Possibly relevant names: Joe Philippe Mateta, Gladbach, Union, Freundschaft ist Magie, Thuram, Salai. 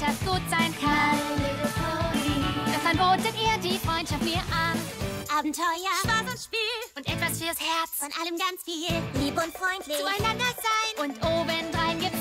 Freundschaft gut sein kann. Deshalb botet ihr die Freundschaft mir an. Abenteuer, Spaß und Spiel und etwas fürs Herz. Von allem ganz viel. Lieb und freundlich zueinander sein. Und obendrein gibt's